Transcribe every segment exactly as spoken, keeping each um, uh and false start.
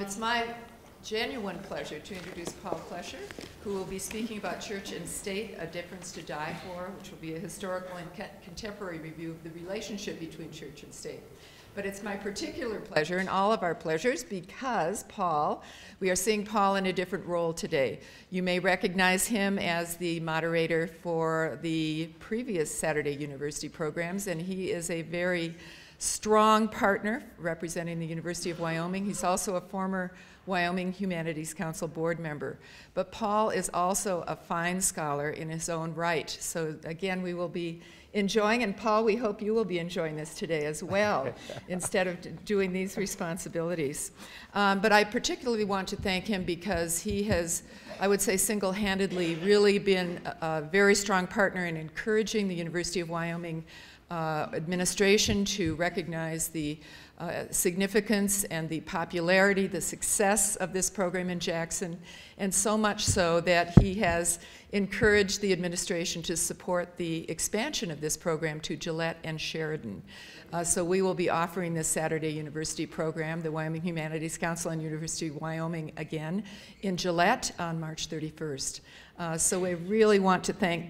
It's my genuine pleasure to introduce Paul Flesher, who will be speaking about Church and State, A Difference to Die For, which will be a historical and co contemporary review of the relationship between church and state. But it's my particular pleasure, and all of our pleasures, because Paul, we are seeing Paul in a different role today. You may recognize him as the moderator for the previous Saturday University programs, and he is a very strong partner representing the University of Wyoming. He's also a former Wyoming Humanities Council board member. But Paul is also a fine scholar in his own right. So again, we will be enjoying, and Paul, we hope you will be enjoying this today as well, instead of doing these responsibilities. Um, but I particularly want to thank him because he has, I would say, single-handedly really been a, a very strong partner in encouraging the University of Wyoming Uh, administration to recognize the uh, significance and the popularity, the success of this program in Jackson, and so much so that he has encouraged the administration to support the expansion of this program to Gillette and Sheridan. Uh, so we will be offering this Saturday University program, the Wyoming Humanities Council and University of Wyoming again, in Gillette on March thirty-first. Uh, so I really want to thank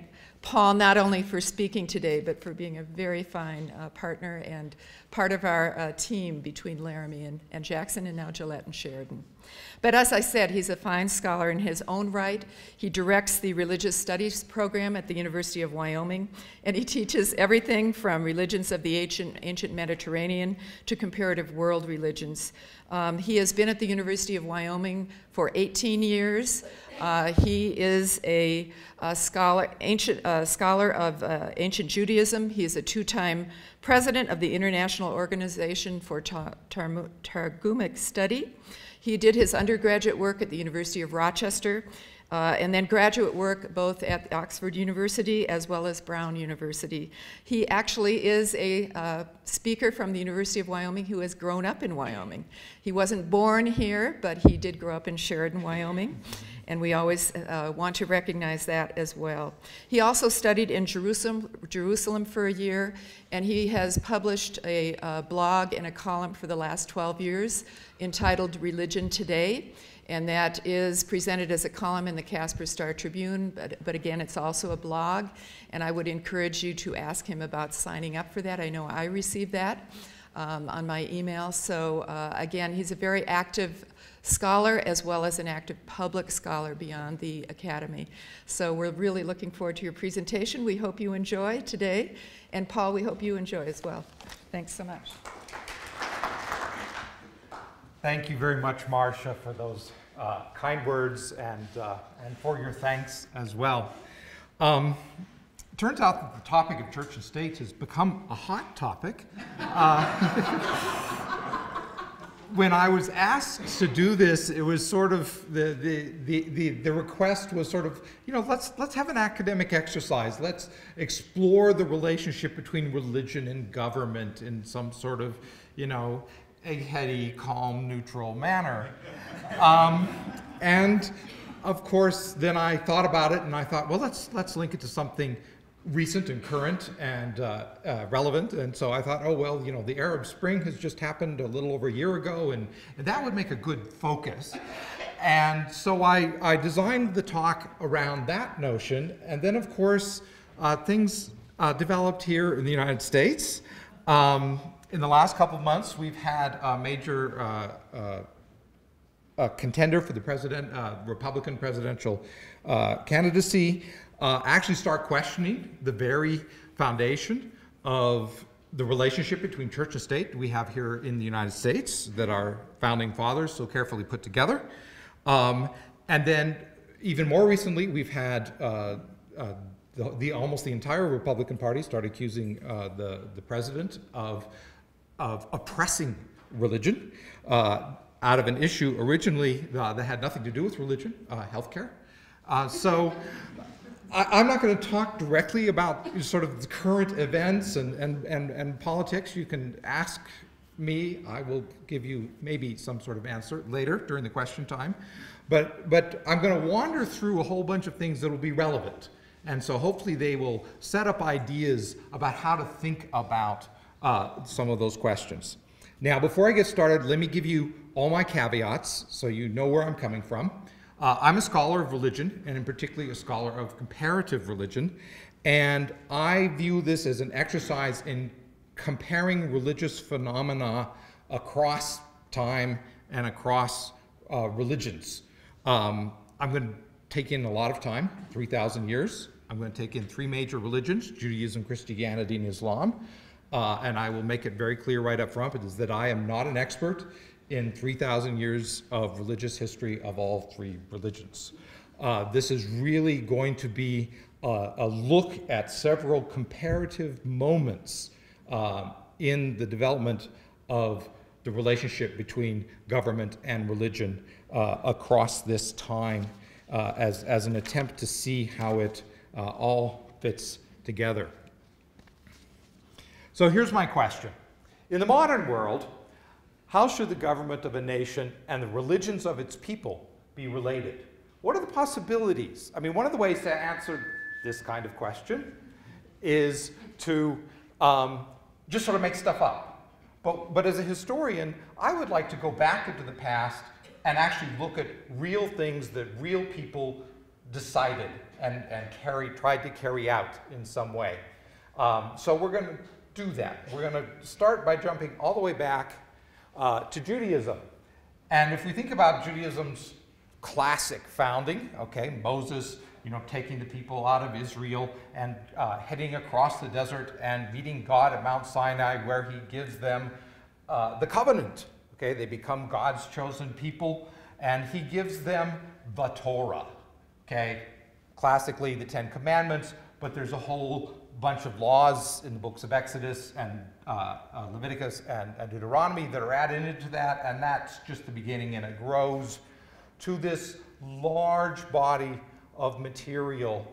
Paul, not only for speaking today, but for being a very fine uh, partner and part of our uh, team between Laramie and, and Jackson, and now Gillette and Sheridan. But as I said, he's a fine scholar in his own right. He directs the Religious Studies program at the University of Wyoming, and he teaches everything from religions of the ancient, ancient Mediterranean to comparative world religions. Um, he has been at the University of Wyoming for eighteen years. Uh, he is a, a scholar, ancient, uh, scholar of uh, ancient Judaism. He is a two-time president of the International Organization for Tar Tar Targumic Study. He did his undergraduate work at the University of Rochester, Uh, and then graduate work both at Oxford University as well as Brown University. He actually is a uh, speaker from the University of Wyoming who has grown up in Wyoming. He wasn't born here, but he did grow up in Sheridan, Wyoming, and we always uh, want to recognize that as well. He also studied in Jerusalem, Jerusalem for a year, and he has published a uh, blog and a column for the last twelve years entitled Religion Today. And that is presented as a column in the Casper Star Tribune, but, but again, it's also a blog, and I would encourage you to ask him about signing up for that. I know I received that um, on my email, so uh, again, he's a very active scholar as well as an active public scholar beyond the academy. So we're really looking forward to your presentation. We hope you enjoy today, and Paul, we hope you enjoy as well. Thanks so much. Thank you very much, Marcia, for those uh, kind words and, uh, and for your thanks as well. Um, it turns out that the topic of church and state has become a hot topic. Uh, when I was asked to do this, it was sort of, the, the, the, the, the request was sort of, you know, let's, let's have an academic exercise. Let's explore the relationship between religion and government in some sort of, you know, a heady, calm, neutral manner. Um, and of course, then I thought about it and I thought, well, let's, let's link it to something recent and current and uh, uh, relevant. And so I thought, oh, well, you know, the Arab Spring has just happened a little over a year ago, and, and that would make a good focus. And so I, I designed the talk around that notion. And then, of course, uh, things uh, developed here in the United States. Um, In the last couple of months, we've had a major uh, uh, a contender for the president, uh, Republican presidential uh, candidacy uh, actually start questioning the very foundation of the relationship between church and state we have here in the United States that our founding fathers so carefully put together. Um, and then even more recently, we've had uh, uh, the, the almost the entire Republican Party start accusing uh, the, the president of of oppressing religion uh, out of an issue originally uh, that had nothing to do with religion, uh, healthcare. Uh, so I, I'm not going to talk directly about sort of the current events and, and, and, and politics. You can ask me. I will give you maybe some sort of answer later during the question time. But, but I'm going to wander through a whole bunch of things that will be relevant. And so hopefully they will set up ideas about how to think about Uh, some of those questions. Now, before I get started, let me give you all my caveats, so you know where I'm coming from. Uh, I'm a scholar of religion, and in particular a scholar of comparative religion, and I view this as an exercise in comparing religious phenomena across time and across uh, religions. Um, I'm going to take in a lot of time, three thousand years. I'm going to take in three major religions, Judaism, Christianity, and Islam. Uh, and I will make it very clear right up front, it is that I am not an expert in three thousand years of religious history of all three religions. Uh, this is really going to be a, a look at several comparative moments uh, in the development of the relationship between government and religion uh, across this time uh, as, as an attempt to see how it uh, all fits together. So here's my question. In the modern world, how should the government of a nation and the religions of its people be related? What are the possibilities? I mean, one of the ways to answer this kind of question is to um, just sort of make stuff up. But, but as a historian, I would like to go back into the past and actually look at real things that real people decided and, and carry, tried to carry out in some way. Um, so we're going to do that. We're going to start by jumping all the way back uh, to Judaism. And if we think about Judaism's classic founding, okay, Moses, you know, taking the people out of Israel and uh, heading across the desert and meeting God at Mount Sinai, where he gives them uh, the covenant. Okay, they become God's chosen people, and he gives them the Torah. Okay, classically the Ten Commandments, but there's a whole bunch of laws in the books of Exodus and uh, uh, Leviticus and, and Deuteronomy that are added into that, and that's just the beginning, and it grows to this large body of material,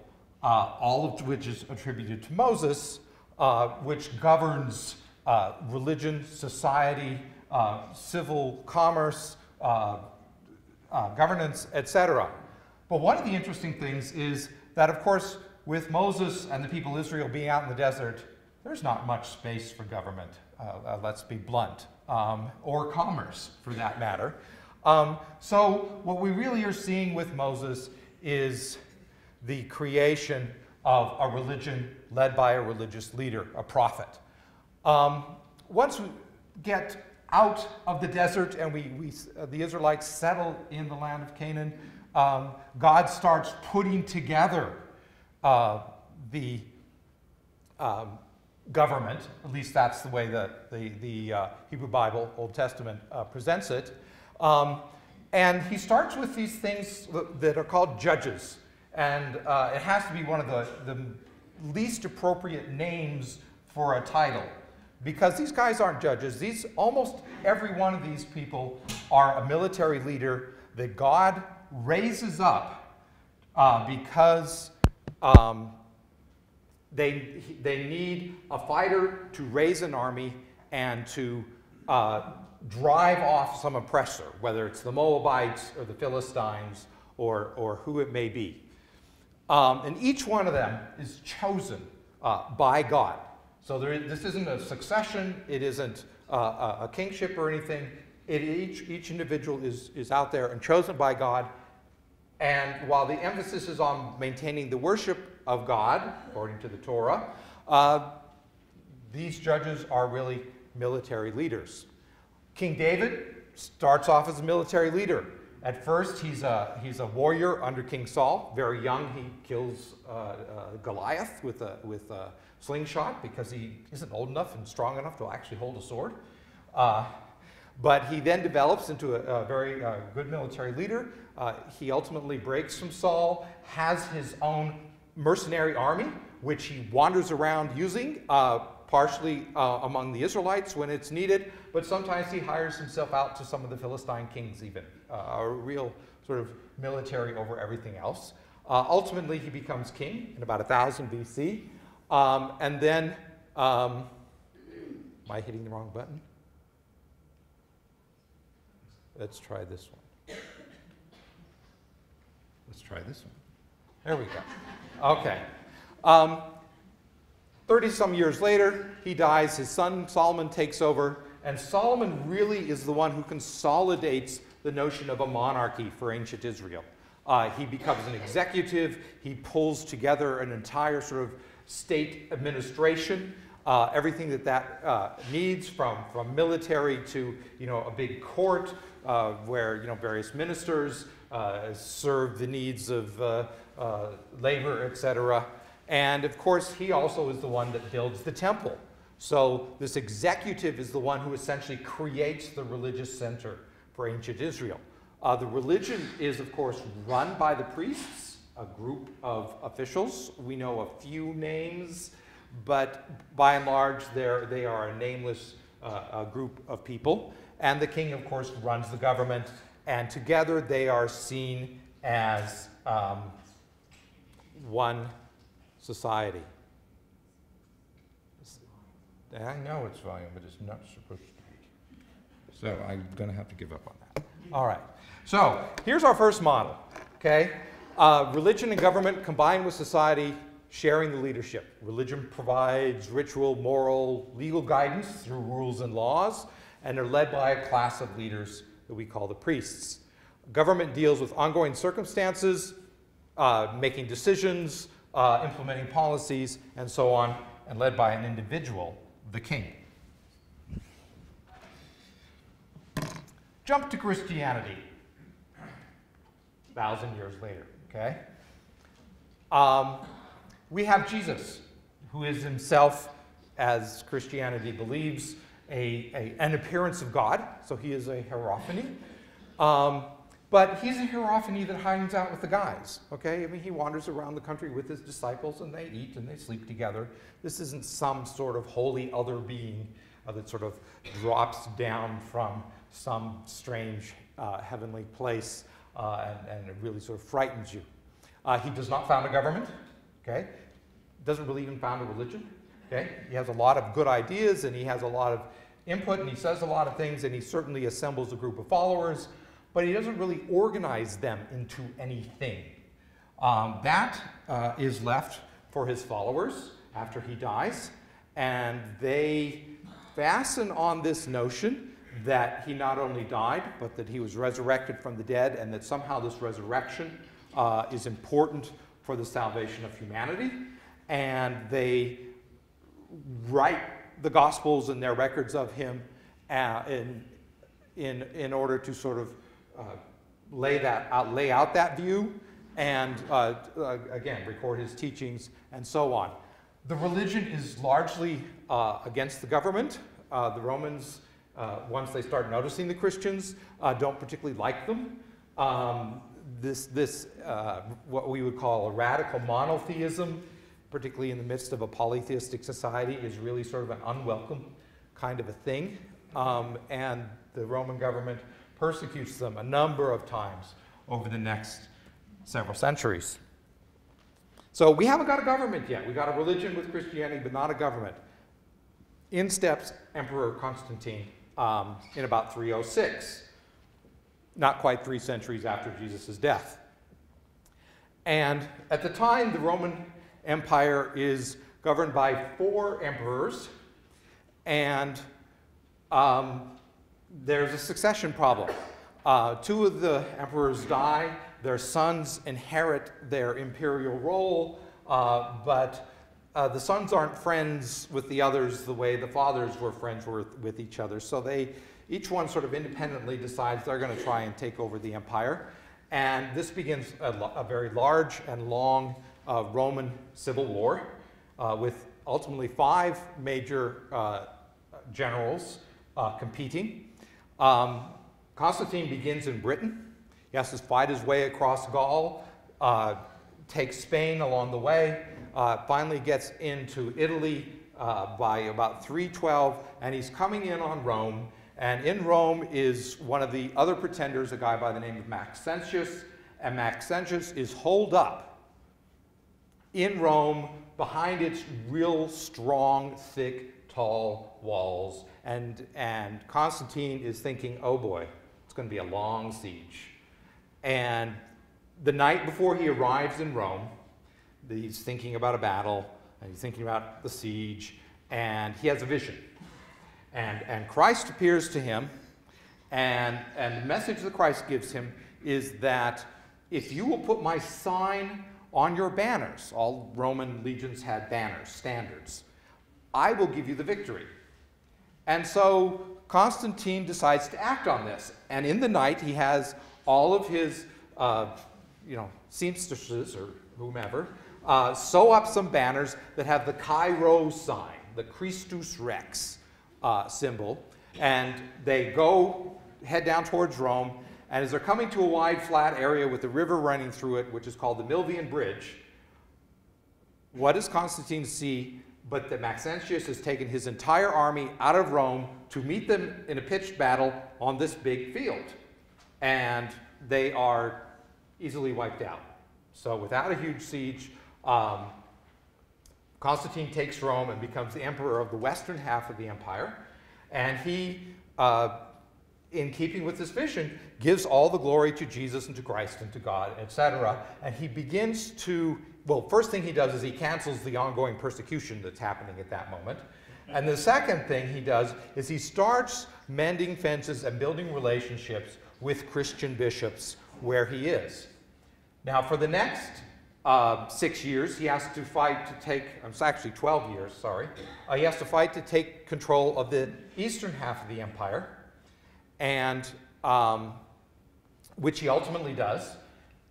uh, all of which is attributed to Moses, uh, which governs uh, religion, society, uh, civil commerce, uh, uh, governance, et cetera. But one of the interesting things is that, of course, with Moses and the people of Israel being out in the desert, there's not much space for government, uh, uh, let's be blunt, um, or commerce for that matter. Um, so what we really are seeing with Moses is the creation of a religion led by a religious leader, a prophet. Um, once we get out of the desert and we, we uh, the Israelites settle in the land of Canaan, um, God starts putting together Uh, the um, government, at least that's the way that the, the uh, Hebrew Bible, Old Testament, uh, presents it. Um, and he starts with these things that are called judges. And uh, it has to be one of the, the least appropriate names for a title, because these guys aren't judges. These, almost every one of these people are a military leader that God raises up uh, because Um, they, they need a fighter to raise an army and to uh, drive off some oppressor, whether it's the Moabites or the Philistines or, or who it may be. Um, and each one of them is chosen uh, by God. So there is, this isn't a succession, it isn't uh, a, a kingship or anything. It, each, each individual is, is out there and chosen by God. And while the emphasis is on maintaining the worship of God, according to the Torah, uh, these judges are really military leaders. King David starts off as a military leader. At first, he's a, he's a warrior under King Saul. Very young, he kills uh, uh, Goliath with a, with a slingshot because he isn't old enough and strong enough to actually hold a sword. Uh, But he then develops into a, a very uh, good military leader. Uh, he ultimately breaks from Saul, has his own mercenary army, which he wanders around using, uh, partially uh, among the Israelites when it's needed, but sometimes he hires himself out to some of the Philistine kings even, uh, a real sort of military over everything else. Uh, ultimately, he becomes king in about one thousand B C, um, and then, um, am I hitting the wrong button? Let's try this one. Let's try this one. There we go. Okay. Um, thirty some years later, he dies. His son Solomon takes over, And Solomon really is the one who consolidates the notion of a monarchy for ancient Israel. Uh, he becomes an executive. He pulls together an entire sort of state administration, uh, everything that that uh, needs, from, from military to, you know, a big court uh, where, you know, various ministers uh, serve the needs of uh, uh, labor, et cetera. And of course, he also is the one that builds the temple. So this executive is the one who essentially creates the religious center for ancient Israel. Uh, the religion is, of course, run by the priests, a group of officials. We know a few names, but by and large, they're, they are a nameless uh, a group of people. And the king, of course, runs the government. And together, they are seen as um, one society. I know it's volume, but it's not supposed to be. So I'm going to have to give up on that. All right. So here's our first model, okay? Uh, religion and government combined with society, sharing the leadership. Religion provides ritual, moral, legal guidance through rules and laws, and are led by a class of leaders that we call the priests. Government deals with ongoing circumstances, uh, making decisions, uh, implementing policies, and so on, and led by an individual, the king. Jump to Christianity, a thousand years later, okay? Um, we have Jesus, who is himself, as Christianity believes, a, a, an appearance of God, so he is a hierophany. Um, but he's a hierophany that hangs out with the guys, okay? I mean, he wanders around the country with his disciples, and they eat and they sleep together. This isn't some sort of holy other being uh, that sort of drops down from some strange uh, heavenly place, uh, and, and it really sort of frightens you. Uh, he does not found a government, okay? Doesn't really even found a religion, okay? He has a lot of good ideas, and he has a lot of input, and he says a lot of things, and he certainly assembles a group of followers, but he doesn't really organize them into anything. Um, that uh, is left for his followers after he dies, and they fasten on this notion that he not only died, but that he was resurrected from the dead, and that somehow this resurrection uh, is important for the salvation of humanity. And they write the Gospels and their records of him uh, in, in, in order to sort of uh, lay, that, uh, lay out that view and, uh, uh, again, record his teachings and so on. The religion is largely uh, against the government. Uh, the Romans, Uh, once they start noticing the Christians, uh, don't particularly like them. Um, this, this uh, what we would call a radical monotheism, particularly in the midst of a polytheistic society, is really sort of an unwelcome kind of a thing. Um, and the Roman government persecutes them a number of times over the next several centuries. So we haven't got a government yet. We've got a religion with Christianity, but not a government. In steps Emperor Constantine, Um, in about three oh six, not quite three centuries after Jesus' death. And at the time, the Roman Empire is governed by four emperors, and um, there's a succession problem. Uh, two of the emperors die, their sons inherit their imperial role, uh, but Uh, the sons aren't friends with the others the way the fathers were friends with, with each other. So they, each one sort of independently decides they're going to try and take over the empire. And this begins a, a very large and long uh, Roman civil war uh, with ultimately five major uh, generals uh, competing. Um, Constantine begins in Britain. He has to fight his way across Gaul, uh, take Spain along the way. Uh, finally gets into Italy uh, by about three twelve, and he's coming in on Rome. And in Rome is one of the other pretenders, a guy by the name of Maxentius. And Maxentius is holed up in Rome behind its real strong, thick, tall walls. And, and Constantine is thinking, oh boy, it's going to be a long siege. And the night before he arrives in Rome, he's thinking about a battle, and he's thinking about the siege, and he has a vision. And, and Christ appears to him, and, and the message that Christ gives him is that if you will put my sign on your banners — all Roman legions had banners, standards — I will give you the victory. And so Constantine decides to act on this. And in the night, he has all of his uh, you know, seamstresses or whomever uh, sew up some banners that have the Cairo sign, the Christus Rex uh, symbol. And they go head down towards Rome. And as they're coming to a wide, flat area with the river running through it, which is called the Milvian Bridge, what does Constantine see but that Maxentius has taken his entire army out of Rome to meet them in a pitched battle on this big field? And they are easily wiped out. So without a huge siege, um, Constantine takes Rome and becomes the emperor of the western half of the empire. And he, uh, in keeping with this vision, gives all the glory to Jesus and to Christ and to God, et cetera. And he begins to, well, first thing he does is he cancels the ongoing persecution that's happening at that moment. And the second thing he does is he starts mending fences and building relationships with Christian bishops where he is. Now, for the next uh, six years, he has to fight to take, it's actually twelve years, sorry. Uh, he has to fight to take control of the eastern half of the empire, and um, which he ultimately does.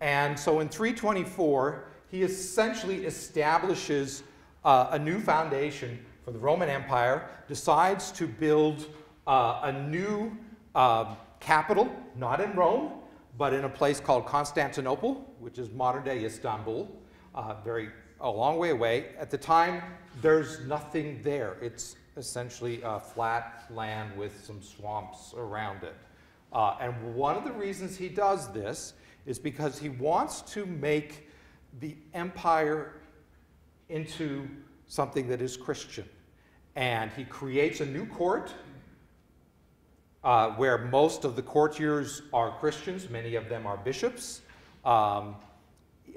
And so in three twenty-four, he essentially establishes uh, a new foundation for the Roman Empire, decides to build uh, a new uh, capital, not in Rome, but in a place called Constantinople, which is modern-day Istanbul, uh, very a long way away. At the time, there's nothing there. It's essentially a flat land with some swamps around it. Uh, and one of the reasons he does this is because he wants to make the empire into something that is Christian. And he creates a new court uh, where most of the courtiers are Christians. Many of them are bishops. Um,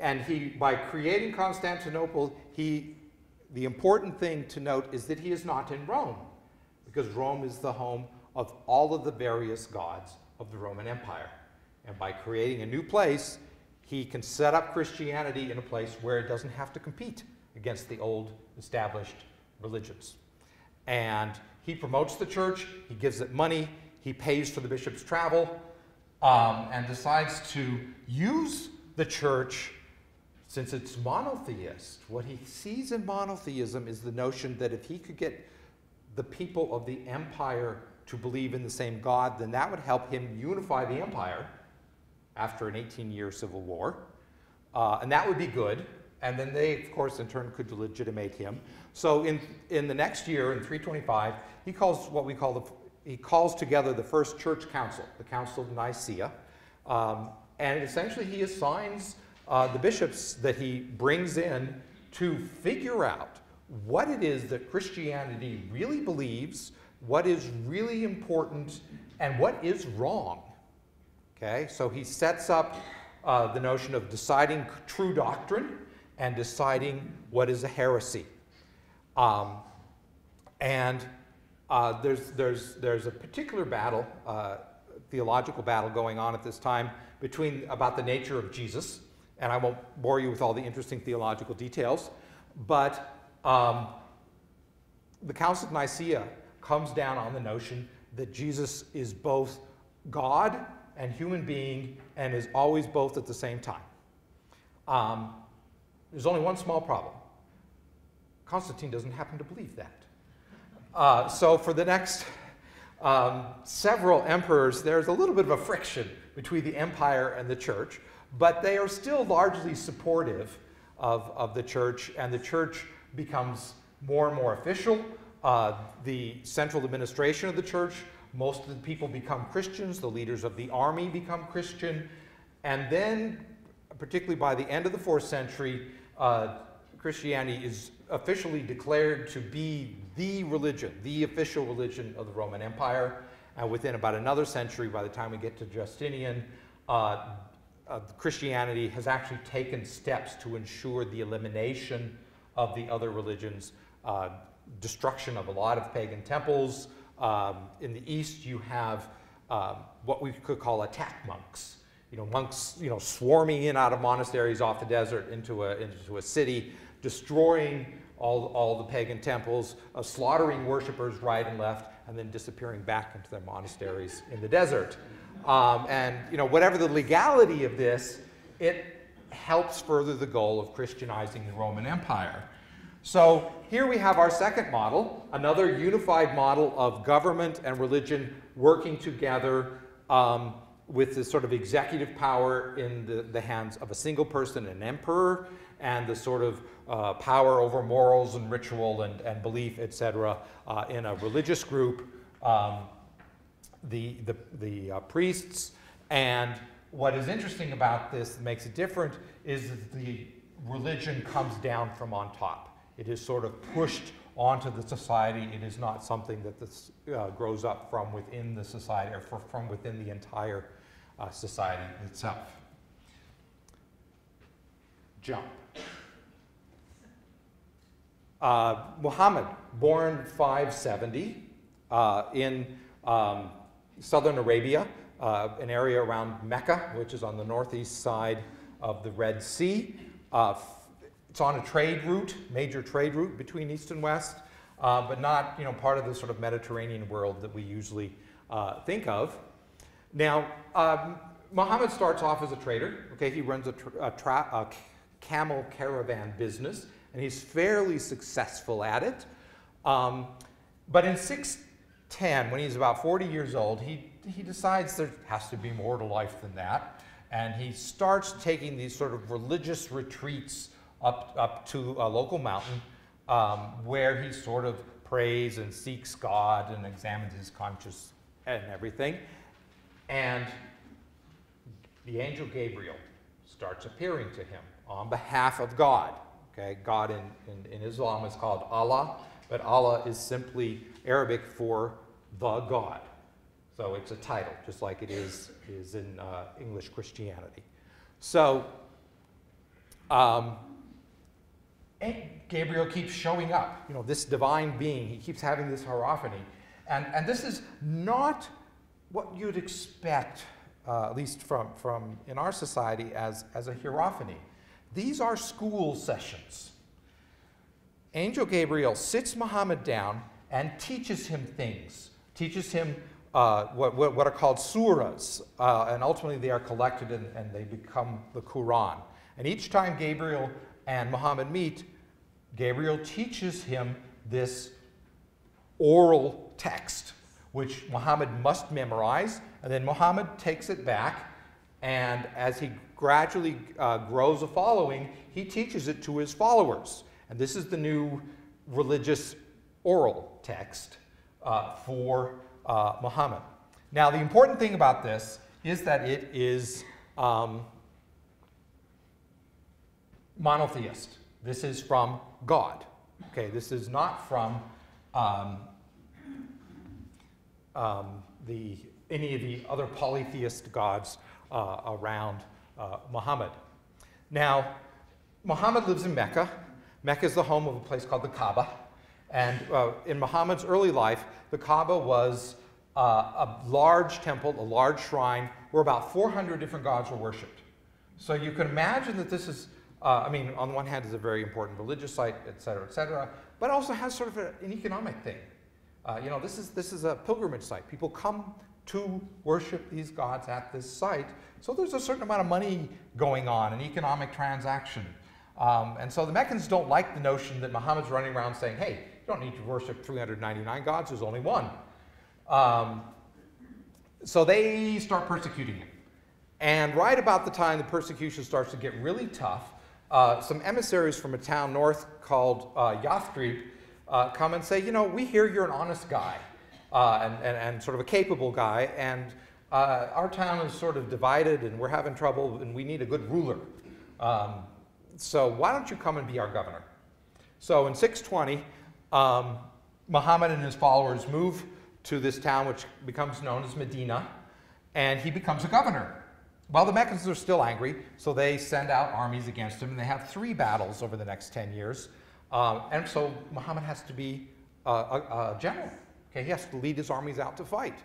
and he, by creating Constantinople, he the important thing to note is that he is not in Rome, because Rome is the home of all of the various gods of the Roman Empire. And by creating a new place, he can set up Christianity in a place where it doesn't have to compete against the old established religions. And he promotes the church, he gives it money, he pays for the bishop's travel, um, and decides to use the church. Since it's monotheist, what he sees in monotheism is the notion that if he could get the people of the empire to believe in the same God, then that would help him unify the empire after an eighteen-year civil war. Uh, and that would be good. And then they, of course, in turn, could legitimate him. So in, in the next year, in three twenty-five, he calls what we call the, he calls together the first church council, the Council of Nicaea. Um, and essentially, he assigns Uh, the bishops that he brings in to figure out what it is that Christianity really believes, what is really important, and what is wrong. Okay, so he sets up uh, the notion of deciding true doctrine and deciding what is a heresy. Um, and uh, there's, there's, there's a particular battle, uh, theological battle going on at this time between about the nature of Jesus. And I won't bore you with all the interesting theological details, but um, the Council of Nicaea comes down on the notion that Jesus is both God and human being and is always both at the same time. Um, there's only one small problem. Constantine doesn't happen to believe that. Uh, so for the next um, several emperors, there's a little bit of a friction between the empire and the church. But they are still largely supportive of, of the church, and the church becomes more and more official. Uh, the central administration of the church, most of the people become Christians, the leaders of the army become Christian, and then, particularly by the end of the fourth century, uh, Christianity is officially declared to be the religion, the official religion of the Roman Empire. And within about another century, by the time we get to Justinian, uh, Uh, Christianity has actually taken steps to ensure the elimination of the other religions, uh, destruction of a lot of pagan temples, uh, Um, in the East, you have um, what we could call attack monks. You know, monks, you know, swarming in out of monasteries off the desert into a, into a city, destroying all, all the pagan temples, uh, slaughtering worshipers right and left, and then disappearing back into their monasteries in the desert. Um, and, you know, whatever the legality of this, it helps further the goal of Christianizing the Roman Empire. So here we have our second model, another unified model of government and religion working together um, with this sort of executive power in the, the hands of a single person, an emperor, and the sort of uh, power over morals and ritual and, and belief, et cetera, uh, in a religious group, um, the, the, the uh, priests. And what is interesting about this that makes it different is that the religion comes down from on top. It is sort of pushed onto the society. It is not something that this, uh, grows up from within the society or from within the entire uh, society itself. Jump. Uh, Muhammad, born five seventy uh, in um, southern Arabia, uh, an area around Mecca, which is on the northeast side of the Red Sea. Uh, It's on a trade route, major trade route between East and West, uh, but not, you know, part of the sort of Mediterranean world that we usually uh, think of. Now, um, Muhammad starts off as a trader. Okay, he runs a, tra a, tra a camel caravan business, and he's fairly successful at it. Um, but in six ten, when he's about forty years old, he, he decides there has to be more to life than that, and he starts taking these sort of religious retreats Up, up to a local mountain um, where he sort of prays and seeks God and examines his conscience and everything. And the angel Gabriel starts appearing to him on behalf of God. Okay, God in, in, in Islam is called Allah, but Allah is simply Arabic for the God. So it's a title, just like it is, is in uh, English Christianity. So, um, and Gabriel keeps showing up, you know, this divine being. He keeps having this hierophany. And, and this is not what you'd expect, uh, at least from, from in our society, as, as a hierophany. These are school sessions. Angel Gabriel sits Muhammad down and teaches him things, teaches him uh, what, what, what are called surahs. Uh, and ultimately, they are collected and, and they become the Quran. And each time Gabriel and Muhammad meet, Gabriel teaches him this oral text, which Muhammad must memorize, and then Muhammad takes it back, and as he gradually uh, grows a following, he teaches it to his followers. And this is the new religious oral text uh, for uh, Muhammad. Now, the important thing about this is that it is um, monotheist. This is from God. Okay, this is not from um, um, the, any of the other polytheist gods uh, around uh, Muhammad. Now, Muhammad lives in Mecca. Mecca is the home of a place called the Kaaba. And uh, in Muhammad's early life, the Kaaba was uh, a large temple, a large shrine, where about four hundred different gods were worshipped. So you can imagine that this is Uh, I mean, on the one hand, it's a very important religious site, et cetera, et cetera, but also has sort of a, an economic thing. Uh, you know, this is, this is a pilgrimage site. People come to worship these gods at this site, so there's a certain amount of money going on, an economic transaction. Um, and so the Meccans don't like the notion that Muhammad's running around saying, hey, you don't need to worship three hundred ninety-nine gods, there's only one. Um, so they start persecuting him. And right about the time the persecution starts to get really tough, Uh, some emissaries from a town north called uh, Yathrib uh, come and say, you know, we hear you're an honest guy uh, and, and, and sort of a capable guy, and uh, our town is sort of divided and we're having trouble and we need a good ruler. Um, so why don't you come and be our governor? So in six twenty, um, Muhammad and his followers move to this town, which becomes known as Medina, and he becomes a governor. Well, the Meccans are still angry, so they send out armies against him, and they have three battles over the next ten years. Um, and so Muhammad has to be a, a, a general. Okay, he has to lead his armies out to fight.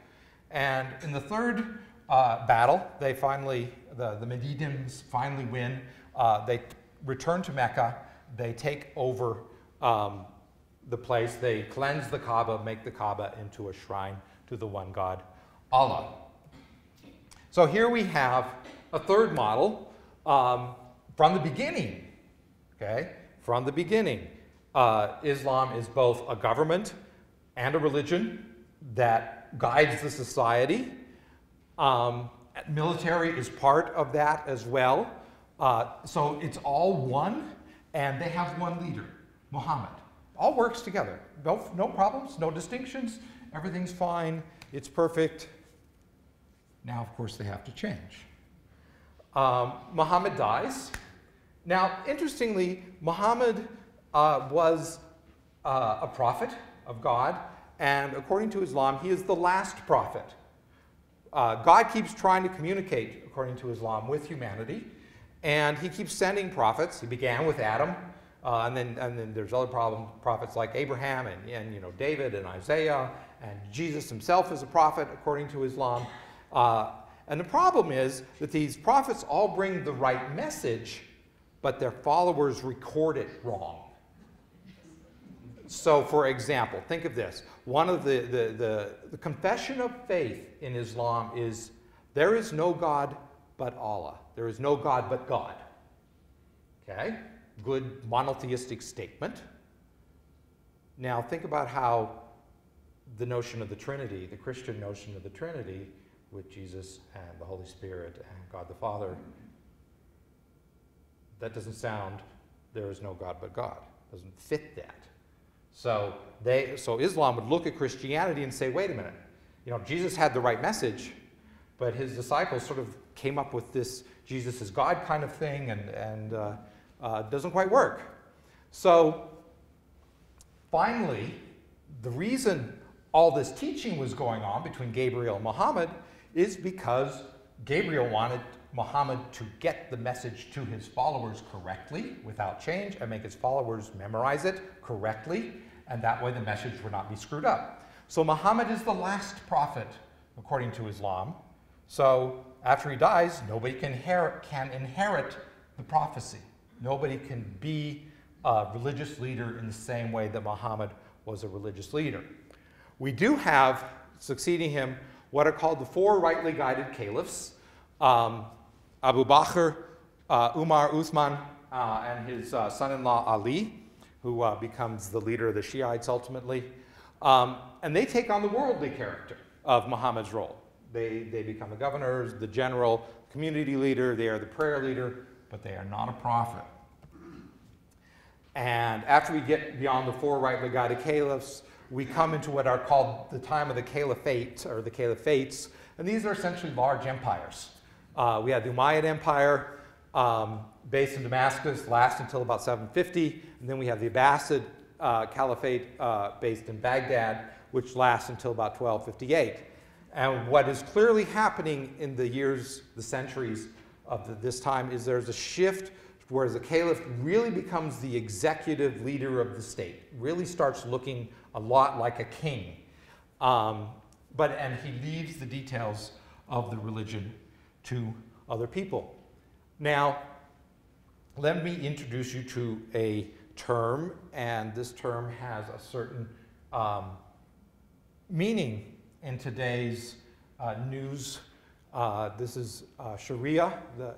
And in the third uh, battle, they finally, the, the Medidims finally win. Uh, they return to Mecca. They take over um, the place. They cleanse the Kaaba, make the Kaaba into a shrine to the one God, Allah. So here we have a third model um, from the beginning. Okay, from the beginning, uh, Islam is both a government and a religion that guides the society. Um, military is part of that as well. Uh, so it's all one, and they have one leader, Muhammad. All works together. No, no problems, no distinctions. Everything's fine. It's perfect. Now, of course, they have to change. Um, Muhammad dies. Now, interestingly, Muhammad uh, was uh, a prophet of God, and according to Islam, he is the last prophet. Uh, God keeps trying to communicate, according to Islam, with humanity, and he keeps sending prophets. He began with Adam, uh, and then and then there's other problem, prophets like Abraham and, and you know David and Isaiah, and Jesus himself is a prophet, according to Islam. Uh, and the problem is that these prophets all bring the right message, but their followers record it wrong. So, for example, think of this. One of the, the, the, the confession of faith in Islam is, there is no God but Allah. There is no God but God. Okay? Good monotheistic statement. Now, think about how the notion of the Trinity, the Christian notion of the Trinity, with Jesus and the Holy Spirit and God the Father, that doesn't sound, there is no God but God. Doesn't fit that. So they, so Islam would look at Christianity and say, wait a minute, you know, Jesus had the right message, but his disciples sort of came up with this Jesus is God kind of thing, and, and uh, uh, doesn't quite work. So finally, the reason all this teaching was going on between Gabriel and Muhammad is because Gabriel wanted Muhammad to get the message to his followers correctly, without change, and make his followers memorize it correctly, and that way the message would not be screwed up. So Muhammad is the last prophet, according to Islam. So after he dies, nobody can inherit, can inherit the prophecy. Nobody can be a religious leader in the same way that Muhammad was a religious leader. We do have, succeeding him, what are called the four rightly guided caliphs. Um, Abu Bakr, uh, Umar, Uthman, uh, and his uh, son-in-law Ali, who uh, becomes the leader of the Shiites ultimately. Um, and they take on the worldly character of Muhammad's role. They, they become the governors, the general, community leader, they are the prayer leader, but they are not a prophet. And after we get beyond the four rightly guided caliphs, we come into what are called the time of the caliphate, or the caliphates, and these are essentially large empires. Uh, we had the Umayyad Empire, um, based in Damascus, last until about seven fifty, and then we have the Abbasid uh, Caliphate, uh, based in Baghdad, which lasts until about twelve fifty-eight. And what is clearly happening in the years, the centuries of the, this time, is there's a shift where the caliph really becomes the executive leader of the state, really starts looking a lot like a king. Um, but, and he leaves the details of the religion to other people. Now, let me introduce you to a term, and this term has a certain um, meaning in today's uh, news. Uh, this is uh, Sharia, the, uh,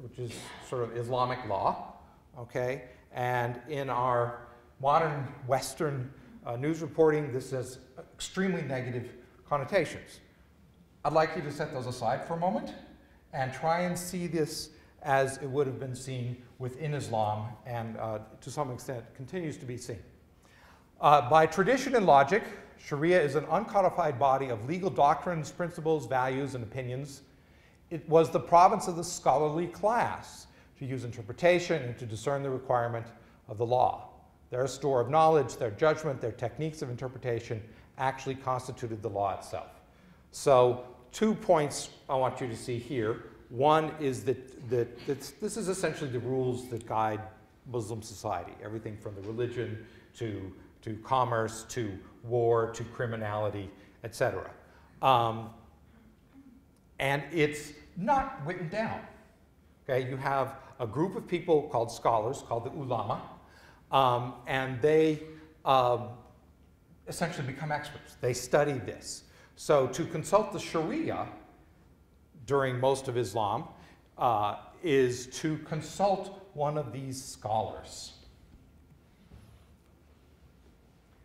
which is sort of Islamic law, okay? And in our modern Western uh, news reporting, this has extremely negative connotations. I'd like you to set those aside for a moment and try and see this as it would have been seen within Islam, and uh, to some extent continues to be seen. Uh, by tradition and logic, Sharia is an uncodified body of legal doctrines, principles, values, and opinions. It was the province of the scholarly class to use interpretation and to discern the requirement of the law. Their store of knowledge, their judgment, their techniques of interpretation actually constituted the law itself. So two points I want you to see here. One is that, that, that this is essentially the rules that guide Muslim society, everything from the religion to, to commerce to war to criminality, et cetera. Um, and it's not written down. Okay, you have a group of people called scholars, called the ulama, um, and they um, essentially become experts. They study this. So to consult the Sharia during most of Islam uh, is to consult one of these scholars.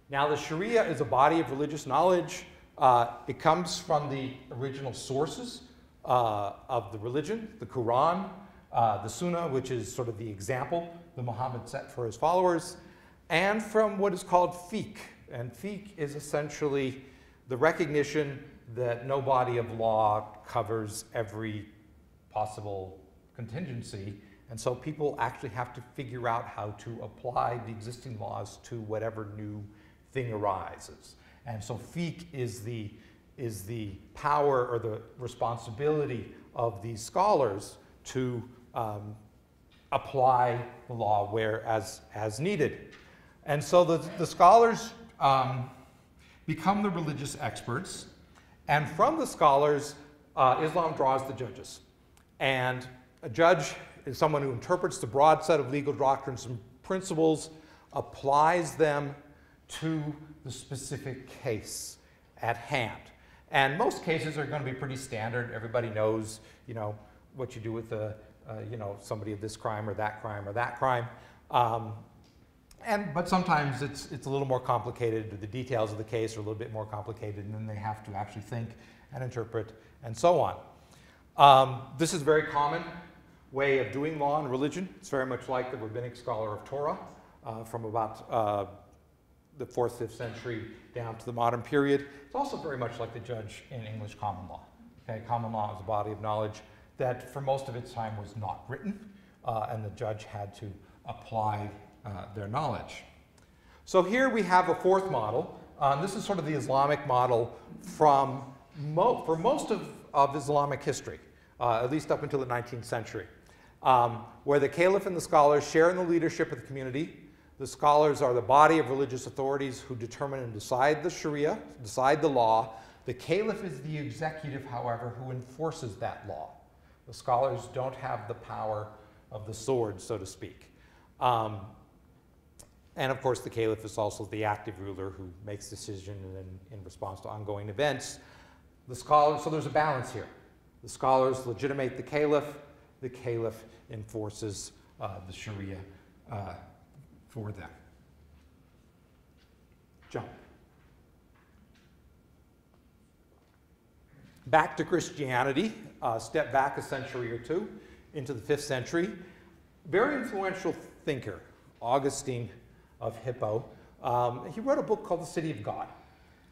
Now the Sharia is a body of religious knowledge. Uh, it comes from the original sources uh, of the religion, the Quran, uh, the Sunnah, which is sort of the example that Muhammad set for his followers, and from what is called fiqh. And fiqh is essentially the recognition that no body of law covers every possible contingency, and so people actually have to figure out how to apply the existing laws to whatever new thing arises. And so fiqh is the, is the power or the responsibility of these scholars to um, apply the law where as, as needed. And so the, the scholars um, become the religious experts, and from the scholars, uh, Islam draws the judges. And a judge is someone who interprets the broad set of legal doctrines and principles, applies them to the specific case at hand. And most cases are going to be pretty standard. Everybody knows, you know, what you do with a, uh, you know, somebody of this crime or that crime or that crime. Um, And, but sometimes it's, it's a little more complicated, the details of the case are a little bit more complicated, and then they have to actually think and interpret and so on. Um, this is a very common way of doing law and religion. It's very much like the rabbinic scholar of Torah uh, from about uh, the fourth, fifth century down to the modern period. It's also very much like the judge in English common law. Okay? Common law is a body of knowledge that for most of its time was not written, uh, and the judge had to apply Uh, their knowledge. So here we have a fourth model. Um, this is sort of the Islamic model from mo for most of, of Islamic history, uh, at least up until the nineteenth century, um, where the caliph and the scholars share in the leadership of the community. The scholars are the body of religious authorities who determine and decide the Sharia, decide the law. The caliph is the executive, however, who enforces that law. The scholars don't have the power of the sword, so to speak. Um, And of course, the caliph is also the active ruler who makes decisions in, in response to ongoing events. The scholars, so there's a balance here. The scholars legitimate the caliph. The caliph enforces uh, the Sharia uh, for them. Jump. Back to Christianity, uh, step back a century or two into the fifth century. Very influential thinker, Augustine of Hippo. Um, he wrote a book called The City of God.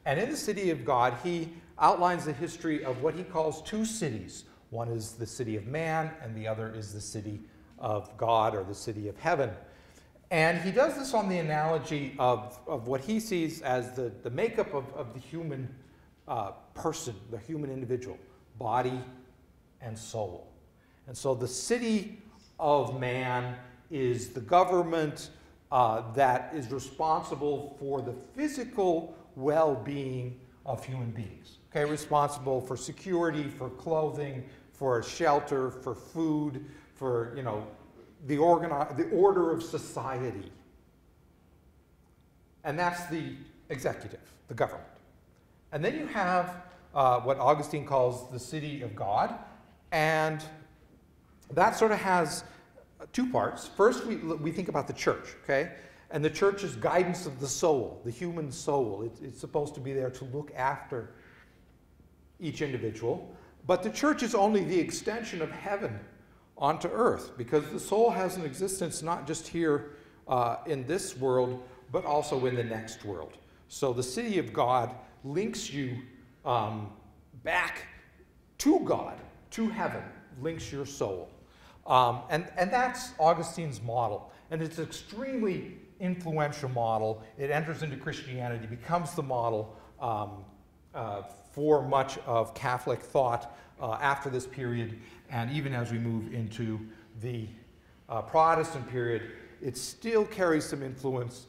And in The City of God, he outlines the history of what he calls two cities. One is the city of man, and the other is the city of God, or the city of heaven. And he does this on the analogy of, of what he sees as the, the makeup of, of the human uh, person, the human individual, body and soul. And so the city of man is the government Uh, that is responsible for the physical well-being of human beings. Okay, responsible for security, for clothing, for shelter, for food, for, you know, the, organi the order of society. And that's the executive, the government. And then you have uh, what Augustine calls the city of God, and that sort of has two parts. First, we, we think about the church, okay? And the church is guidance of the soul, the human soul. It, it's supposed to be there to look after each individual. But the church is only the extension of heaven onto earth, because the soul has an existence not just here uh, in this world, but also in the next world. So the city of God links you um, back to God, to heaven, links your soul. Um, and, and that's Augustine's model. And it's an extremely influential model. It enters into Christianity, becomes the model um, uh, for much of Catholic thought uh, after this period. And even as we move into the uh, Protestant period, it still carries some influence,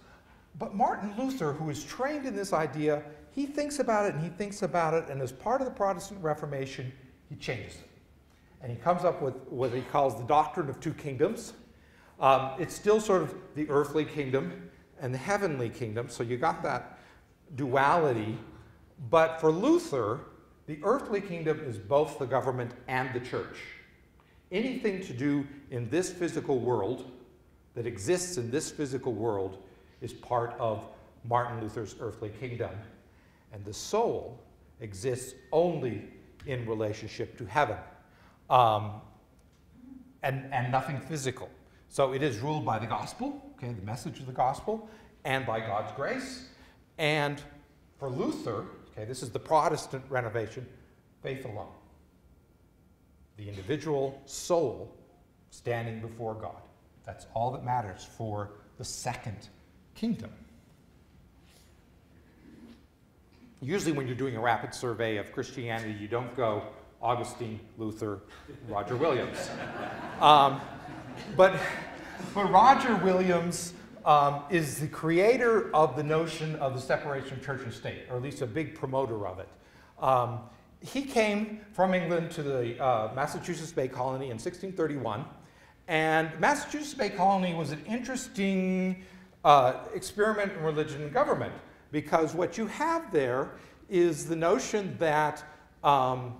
But Martin Luther, who is trained in this idea, he thinks about it and he thinks about it, and as part of the Protestant Reformation, he changes it. And he comes up with what he calls the doctrine of two kingdoms. Um, it's still sort of the earthly kingdom and the heavenly kingdom, so you got that duality. But for Luther, the earthly kingdom is both the government and the church. Anything to do in this physical world, that exists in this physical world, is part of Martin Luther's earthly kingdom. And the soul exists only in relationship to heaven, um, and, and nothing physical. So it is ruled by the gospel, okay, the message of the gospel, and by God's grace. And for Luther, okay, this is the Protestant renovation, faith alone. The individual soul standing before God. That's all that matters for the second kingdom. Usually when you're doing a rapid survey of Christianity, you don't go Augustine, Luther, Roger Williams. Um, but, but Roger Williams um, is the creator of the notion of the separation of church and state, or at least a big promoter of it. Um, he came from England to the uh, Massachusetts Bay Colony in sixteen thirty-one, and Massachusetts Bay Colony was an interesting uh, experiment in religion and government. Because what you have there is the notion that um,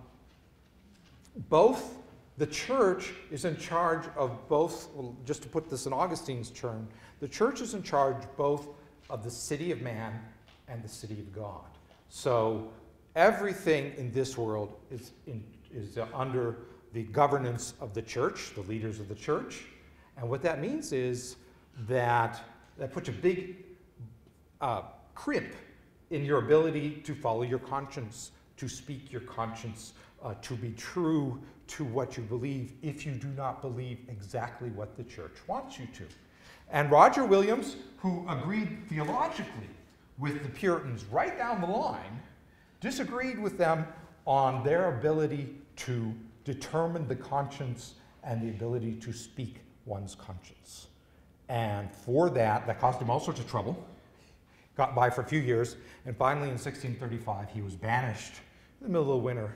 both the church is in charge of both, well, just to put this in Augustine's term, the church is in charge both of the city of man and the city of God. So everything in this world is, in, is under the governance of the church, the leaders of the church. And what that means is that that puts a big uh, crimp in your ability to follow your conscience, to speak your conscience, uh, to be true to what you believe if you do not believe exactly what the church wants you to. And Roger Williams, who agreed theologically with the Puritans right down the line, disagreed with them on their ability to determine the conscience and the ability to speak one's conscience. And for that, that caused him all sorts of trouble. Got by for a few years, and finally in sixteen thirty-five he was banished in the middle of winter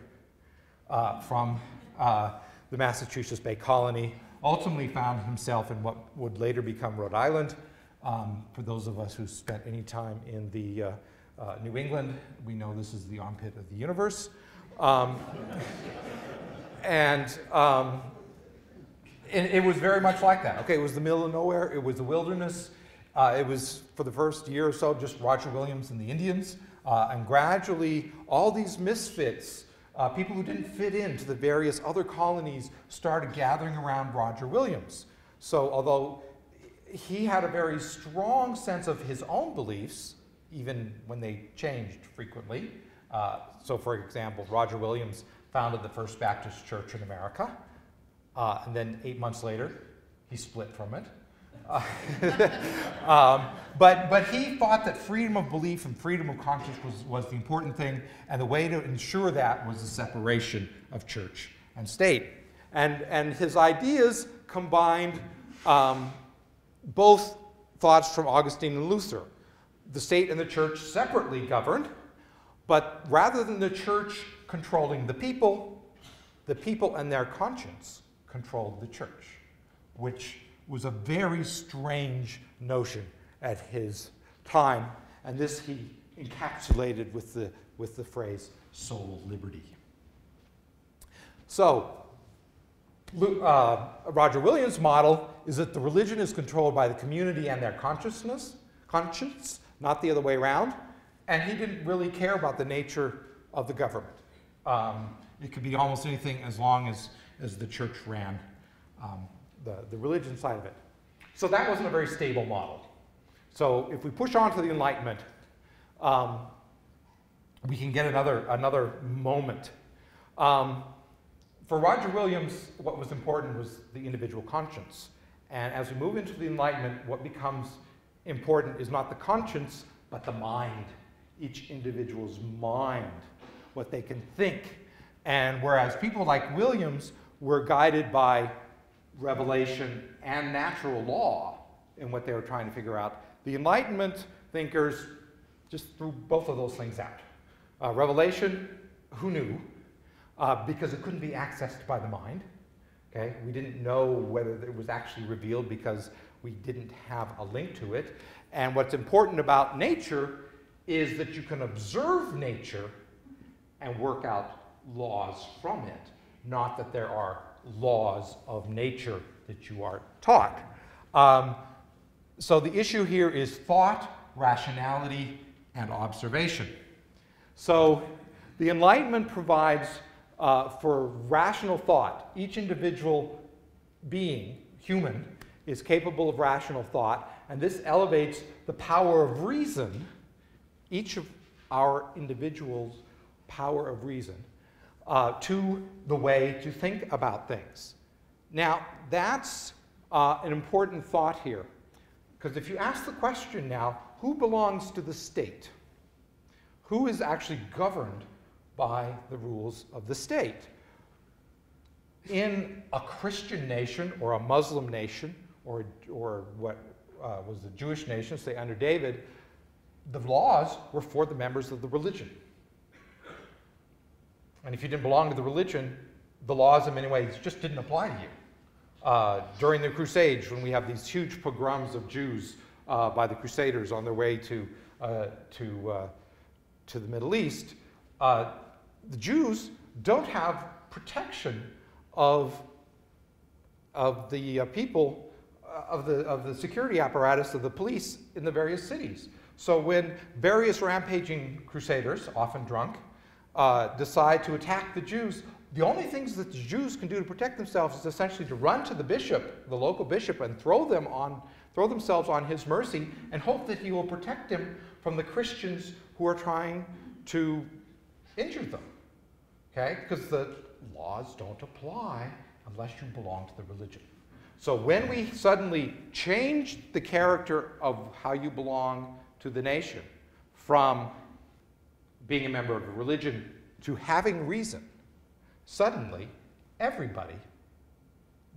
uh, from uh, the Massachusetts Bay Colony, ultimately found himself in what would later become Rhode Island. Um, for those of us who spent any time in the uh, uh, New England, we know this is the armpit of the universe. Um, and, um, and it was very much like that. Okay, it was the middle of nowhere, it was the wilderness. Uh, it was, for the first year or so, just Roger Williams and the Indians, uh, and gradually all these misfits, uh, people who didn't fit into the various other colonies, started gathering around Roger Williams. So although he had a very strong sense of his own beliefs, even when they changed frequently, uh, so for example, Roger Williams founded the First Baptist Church in America, uh, and then eight months later, he split from it. um, but, but he thought that freedom of belief and freedom of conscience was, was the important thing, and the way to ensure that was the separation of church and state. And, and his ideas combined um, both thoughts from Augustine and Luther. The state and the church separately governed, but rather than the church controlling the people, the people and their conscience controlled the church, which was a very strange notion at his time, and this he encapsulated with the, with the phrase soul liberty. So, uh, Roger Williams' model is that the religion is controlled by the community and their consciousness, conscience, not the other way around, and he didn't really care about the nature of the government. Um, it could be almost anything as long as, as the church ran um, The, the religion side of it. So that wasn't a very stable model. So if we push on to the Enlightenment, um, we can get another, another moment. Um, for Roger Williams, what was important was the individual conscience. And as we move into the Enlightenment, what becomes important is not the conscience, but the mind, each individual's mind, what they can think. And whereas people like Williams were guided by revelation and natural law in what they were trying to figure out, the Enlightenment thinkers just threw both of those things out. Uh, revelation, who knew? Uh, because it couldn't be accessed by the mind. Okay? We didn't know whether it was actually revealed because we didn't have a link to it. And what's important about nature is that you can observe nature and work out laws from it, not that there are laws of nature that you are taught. Um, so the issue here is thought, rationality, and observation. So the Enlightenment provides uh, for rational thought. Each individual being, human, is capable of rational thought, and this elevates the power of reason, each of our individuals' power of reason, uh, to the way to think about things. Now, that's uh, an important thought here, because if you ask the question now, who belongs to the state? Who is actually governed by the rules of the state? In a Christian nation or a Muslim nation, or, or what uh, was the Jewish nation, say under David, the laws were for the members of the religion. And if you didn't belong to the religion, the laws in many ways just didn't apply to you. Uh, during the Crusades, when we have these huge pogroms of Jews uh, by the Crusaders on their way to, uh, to, uh, to the Middle East, uh, the Jews don't have protection of, of the uh, people, uh, of, the, of the security apparatus of the police in the various cities. So when various rampaging crusaders, often drunk, uh, decide to attack the Jews, the only things that the Jews can do to protect themselves is essentially to run to the bishop, the local bishop, and throw them on, throw themselves on his mercy and hope that he will protect them from the Christians who are trying to injure them. Okay? Because the laws don't apply unless you belong to the religion. So when we suddenly change the character of how you belong to the nation from being a member of a religion to having reason, suddenly everybody,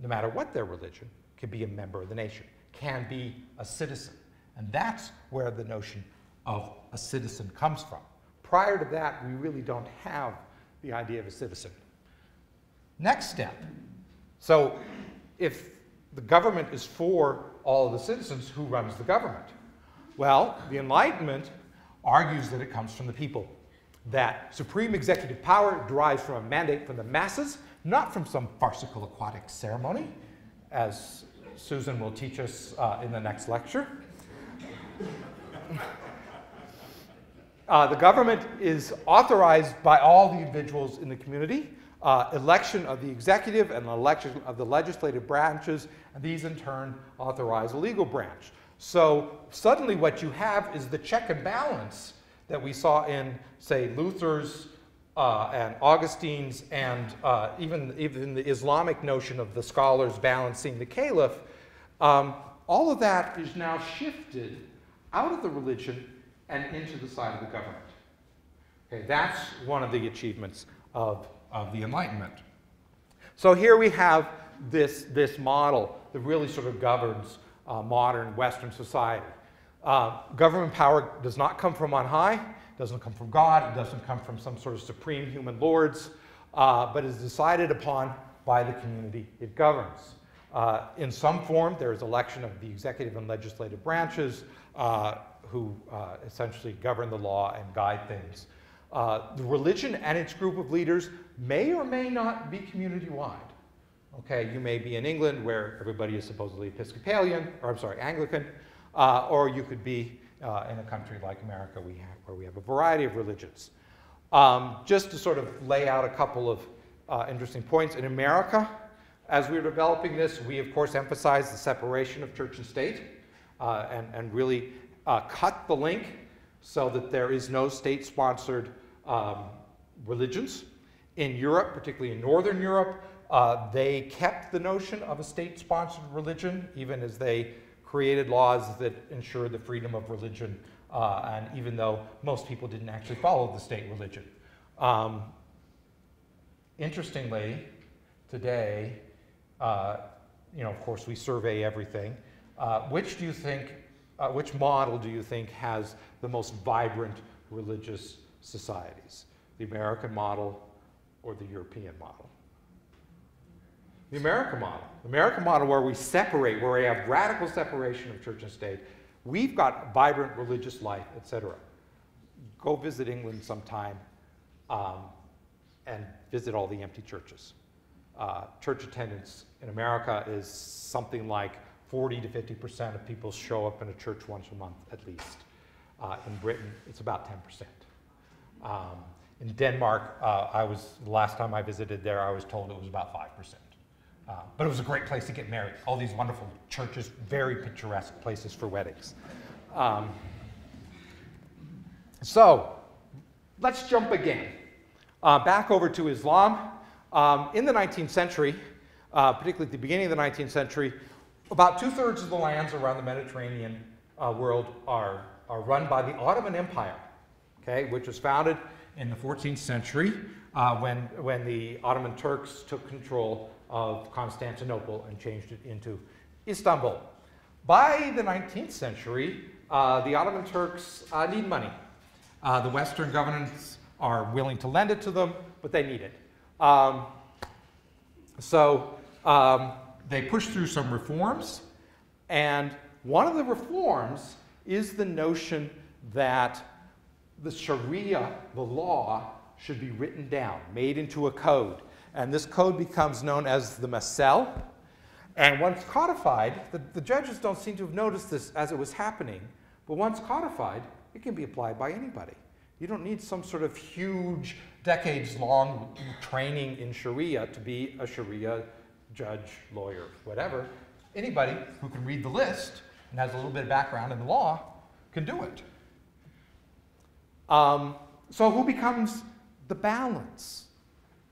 no matter what their religion, can be a member of the nation, can be a citizen. And that's where the notion of a citizen comes from. Prior to that, we really don't have the idea of a citizen. Next step. So if the government is for all of the citizens, who runs the government? Well, the Enlightenment argues that it comes from the people, that supreme executive power derives from a mandate from the masses, not from some farcical aquatic ceremony, as Susan will teach us uh, in the next lecture. uh, the government is authorized by all the individuals in the community, uh, election of the executive and election of the legislative branches, and these in turn authorize a legal branch. So suddenly what you have is the check and balance that we saw in, say, Luther's uh, and Augustine's and uh, even, even the Islamic notion of the scholars balancing the caliph. Um, all of that is now shifted out of the religion and into the side of the government. Okay, that's one of the achievements of, of the Enlightenment. So here we have this, this model that really sort of governs Uh, modern Western society. Uh, government power does not come from on high, doesn't come from God, it doesn't come from some sort of supreme human lords, uh, but is decided upon by the community it governs. Uh, in some form, there is election of the executive and legislative branches uh, who uh, essentially govern the law and guide things. Uh, the religion and its group of leaders may or may not be community-wide. Okay, you may be in England where everybody is supposedly Episcopalian, or I'm sorry, Anglican, uh, or you could be uh, in a country like America we have, where we have a variety of religions. Um, just to sort of lay out a couple of uh, interesting points, in America, as we were developing this, we of course emphasized the separation of church and state uh, and, and really uh, cut the link so that there is no state-sponsored um, religions. In Europe, particularly in Northern Europe, Uh, they kept the notion of a state-sponsored religion, even as they created laws that ensured the freedom of religion, uh, and even though most people didn't actually follow the state religion. Um, interestingly, today, uh, you know, of course, we survey everything. Uh, which do you think uh, which model do you think has the most vibrant religious societies? The American model or the European model? The American model. The American model, where we separate, where we have radical separation of church and state. We've got vibrant religious life, et cetera. Go visit England sometime um, and visit all the empty churches. Uh, church attendance in America is something like forty to fifty percent of people show up in a church once a month at least. Uh, in Britain, it's about ten percent. Um, in Denmark, uh, I was, the last time I visited there, I was told it was about five percent. Uh, but it was a great place to get married. All these wonderful churches, very picturesque places for weddings. Um, so let's jump again. Uh, back over to Islam. Um, in the nineteenth century, uh, particularly at the beginning of the nineteenth century, about two-thirds of the lands around the Mediterranean uh, world are, are run by the Ottoman Empire, okay, which was founded in the fourteenth century uh, when, when the Ottoman Turks took control of Constantinople and changed it into Istanbul. By the nineteenth century, uh, the Ottoman Turks uh, need money. Uh, the Western governments are willing to lend it to them, but they need it. Um, so um, they push through some reforms, and one of the reforms is the notion that the Sharia, the law, should be written down, made into a code. And this code becomes known as the Masal. And once codified, the, the judges don't seem to have noticed this as it was happening, but once codified, it can be applied by anybody. You don't need some sort of huge, decades-long training in Sharia to be a Sharia judge, lawyer, whatever. Anybody who can read the list and has a little bit of background in the law can do it. Um, so who becomes the balance?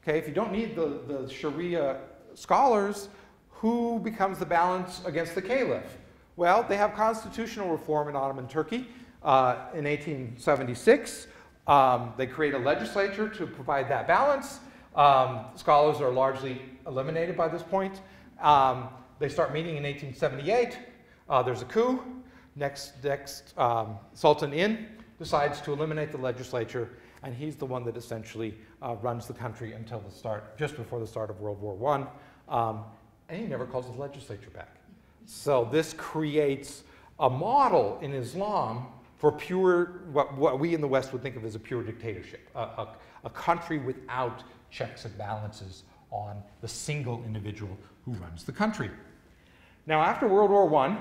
Okay, if you don't need the, the Sharia scholars, who becomes the balance against the caliph? Well, they have constitutional reform in Ottoman Turkey uh, in eighteen seventy-six. Um, they create a legislature to provide that balance. Um, scholars are largely eliminated by this point. Um, they start meeting in eighteen seventy-eight. Uh, there's a coup. Next, next um, Sultan In decides to eliminate the legislature, and he's the one that essentially uh, runs the country until the start, just before the start of World War One. Um, and he never calls the legislature back. So this creates a model in Islam for pure, what, what we in the West would think of as a pure dictatorship, a, a, a country without checks and balances on the single individual who runs the country. Now, after World War One,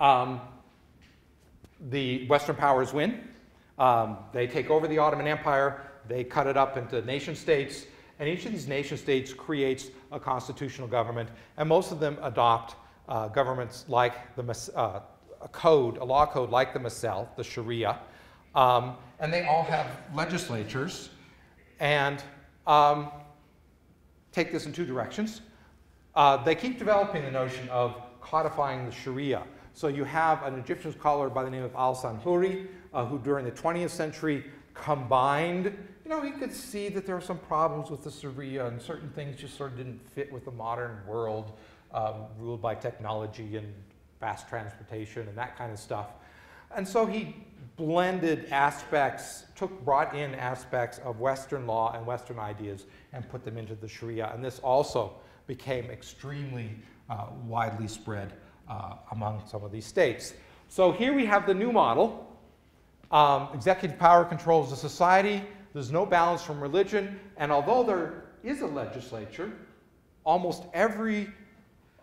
um, the Western powers win. Um, they take over the Ottoman Empire, they cut it up into nation states, and each of these nation states creates a constitutional government, and most of them adopt uh, governments like the, uh, a code, a law code like the Masal, the Sharia, um, and they all have legislatures, and um, take this in two directions. Uh, they keep developing the notion of codifying the Sharia. So you have an Egyptian scholar by the name of al-Sanhuri, Uh, who during the twentieth century combined, you know, he could see that there were some problems with the Sharia and certain things just sort of didn't fit with the modern world uh, ruled by technology and fast transportation and that kind of stuff. And so he blended aspects, took, brought in aspects of Western law and Western ideas and put them into the Sharia. And this also became extremely uh, widely spread uh, among some of these states. So here we have the new model. Um, executive power controls the society, there's no balance from religion, and although there is a legislature, almost every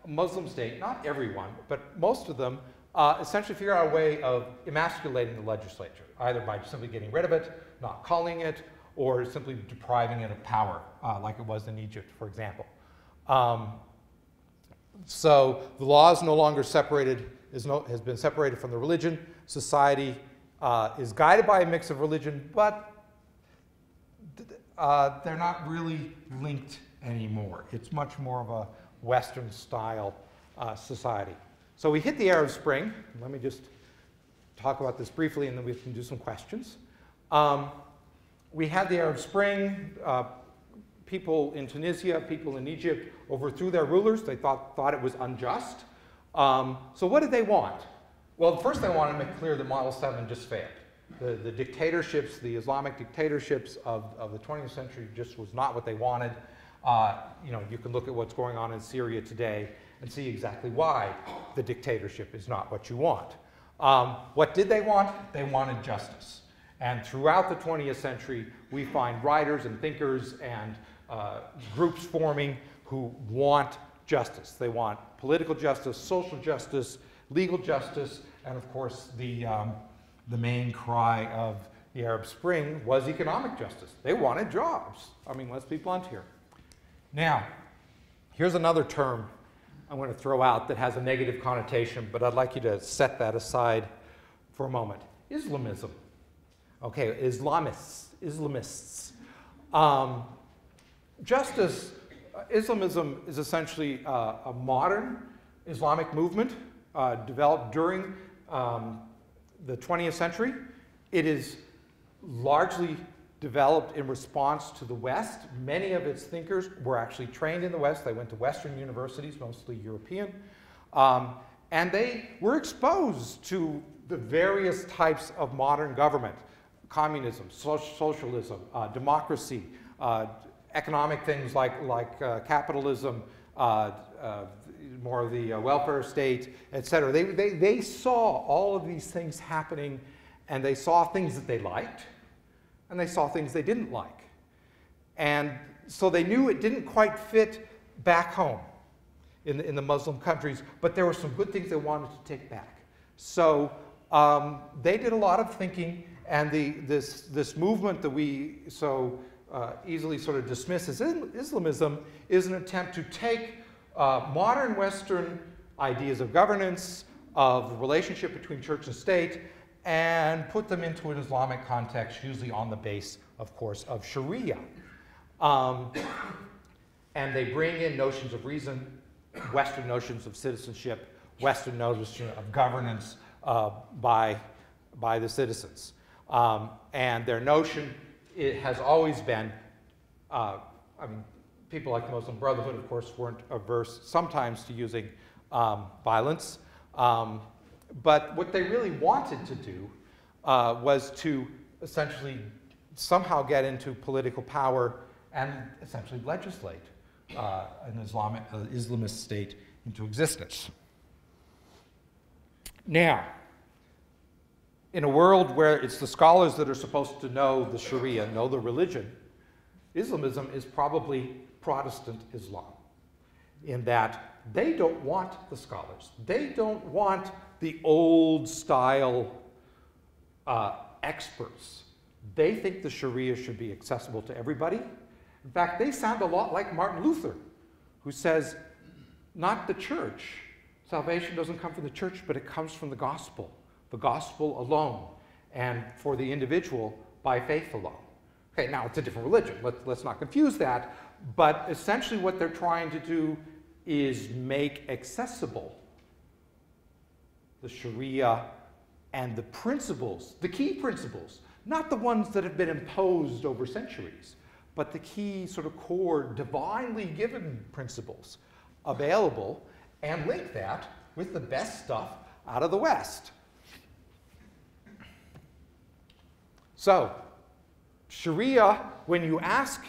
Muslim state, not everyone, but most of them, uh, essentially figure out a way of emasculating the legislature, either by simply getting rid of it, not calling it, or simply depriving it of power, uh, like it was in Egypt, for example. Um, so the law is no longer separated, is no, has been separated from the religion, society, Uh, is guided by a mix of religion, but uh, they're not really linked anymore. It's much more of a Western-style uh, society. So we hit the Arab Spring. Let me just talk about this briefly, and then we can do some questions. Um, we had the Arab Spring. Uh, people in Tunisia, people in Egypt overthrew their rulers. They thought, thought it was unjust. Um, so what did they want? Well, first I want to make clear that Model seven just failed. The, the dictatorships, the Islamic dictatorships of, of the twentieth century just was not what they wanted. Uh, you know, you can look at what's going on in Syria today and see exactly why the dictatorship is not what you want. Um, what did they want? They wanted justice. And throughout the twentieth century, we find writers and thinkers and uh, groups forming who want justice. They want political justice, social justice, legal justice, and of course the, um, the main cry of the Arab Spring was economic justice. They wanted jobs. I mean, let's be blunt here. Now, here's another term I'm going to throw out that has a negative connotation, but I'd like you to set that aside for a moment. Islamism. Okay, Islamists, Islamists. Um, justice, Islamism is essentially uh, a modern Islamic movement uh, developed during um, the twentieth century. It is largely developed in response to the West. Many of its thinkers were actually trained in the West. They went to Western universities, mostly European. Um, and they were exposed to the various types of modern government, communism, so socialism, uh, democracy, uh, economic things like, like uh, capitalism, uh, uh, more of the uh, welfare state, et cetera. They, they, they saw all of these things happening, and they saw things that they liked, and they saw things they didn't like. And so they knew it didn't quite fit back home in the, in the Muslim countries, but there were some good things they wanted to take back. So um, they did a lot of thinking, and the, this, this movement that we so uh, easily sort of dismiss as Islamism is an attempt to take uh, modern Western ideas of governance, of the relationship between church and state, and put them into an Islamic context, usually on the base, of course, of Sharia. Um, and they bring in notions of reason, Western notions of citizenship, Western notions of governance uh, by, by the citizens. Um, and their notion, it has always been, uh, I mean, people like the Muslim Brotherhood, of course, weren't averse sometimes to using um, violence. Um, But what they really wanted to do uh, was to essentially somehow get into political power and essentially legislate uh, an Islamic, uh, Islamist state into existence. Now, in a world where it's the scholars that are supposed to know the Sharia, know the religion, Islamism is probably Protestant Islam, in that they don't want the scholars. They don't want the old style uh, experts. They think the Sharia should be accessible to everybody. In fact, they sound a lot like Martin Luther, who says, not the church. Salvation doesn't come from the church, but it comes from the gospel, the gospel alone, and for the individual, by faith alone. Okay, now it's a different religion. Let, let's not confuse that. But essentially what they're trying to do is make accessible the Sharia and the principles, the key principles, not the ones that have been imposed over centuries, but the key sort of core divinely given principles available, and link that with the best stuff out of the West. So Sharia, when you ask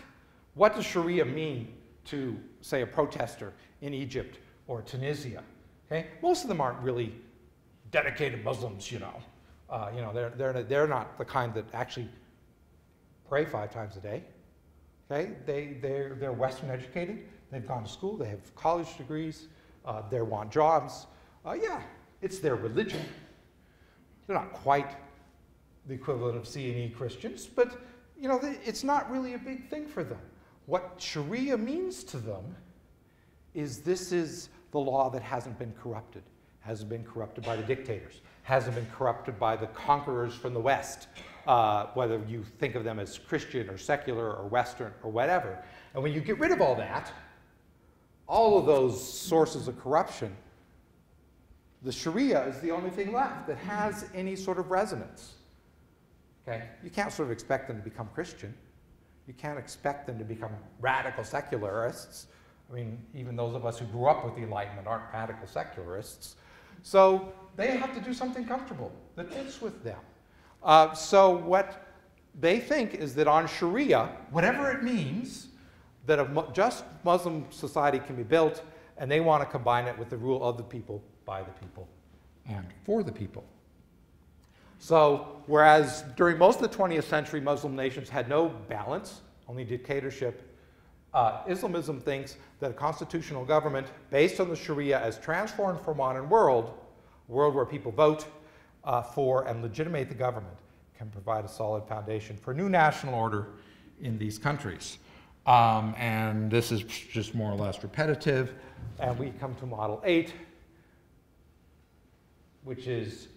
what does Sharia mean to, say, a protester in Egypt or Tunisia, okay, most of them aren't really dedicated Muslims, you know. Uh, you know, they're, they're, they're not the kind that actually pray five times a day, okay? They, they're, they're Western educated, they've gone to school, they have college degrees, uh, they want jobs. Uh, yeah, it's their religion. They're not quite the equivalent of C and E Christians, but you know, it's not really a big thing for them. What Sharia means to them is this is the law that hasn't been corrupted. Hasn't been corrupted by the dictators, hasn't been corrupted by the conquerors from the West, uh, whether you think of them as Christian or secular or Western or whatever. And when you get rid of all that, all of those sources of corruption, the Sharia is the only thing left that has any sort of resonance. Okay? You can't sort of expect them to become Christian. You can't expect them to become radical secularists. I mean, even those of us who grew up with the Enlightenment aren't radical secularists. So they have to do something comfortable that fits with them. Uh, so what they think is that on Sharia, whatever it means, that a just Muslim society can be built, and they want to combine it with the rule of the people, by the people, and for the people. So whereas during most of the twentieth century, Muslim nations had no balance, only dictatorship, uh, Islamism thinks that a constitutional government based on the Sharia as transformed for modern world, a world where people vote uh, for and legitimate the government, can provide a solid foundation for new national order in these countries. Um, and this is just more or less repetitive. And we come to model eight, which is,